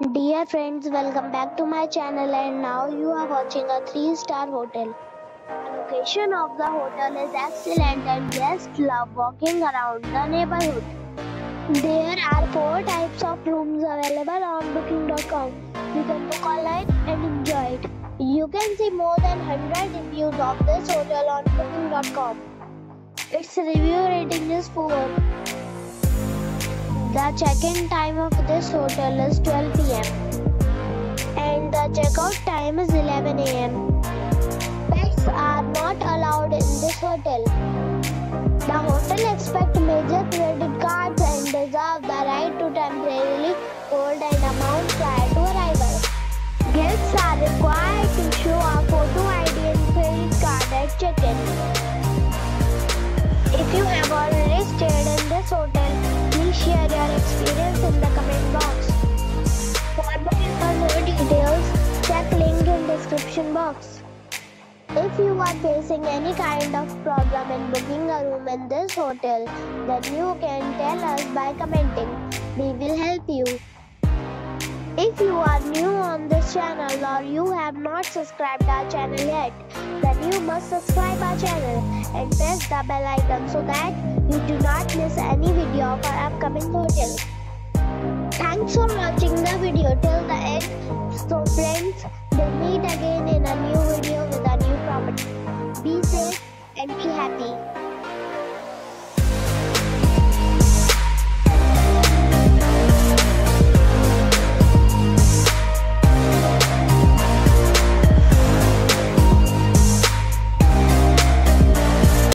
Dear friends, welcome back to my channel, and now you are watching a 3-star hotel. The location of the hotel is excellent and guests love walking around the neighborhood. There are 4 types of rooms available on booking.com. You can book online and enjoy it. You can see more than 100 reviews of this hotel on booking.com. Its review rating is 4. The check-in time of this hotel is 12 p.m. and the check-out time is 11 a.m. Pets are not allowed in this hotel. The hotel accepts major credit cards and reserves the right to temporarily hold an amount prior to arrival. Guests are required to show a photo ID and credit card at check-in. If you have already stayed in this hotel, share your experience in the comment box. For booking or more details, check link in description box. If you are facing any kind of problem in booking a room in this hotel, then you can tell us by commenting. We will help you. If you are new on this channel or you have not subscribed our channel yet, then you must subscribe our channel and press the bell icon so that you do not miss any video of our upcoming hotel. Thanks for watching the video till the end. So friends, we'll meet again in a new video with a new property. Be safe and be happy.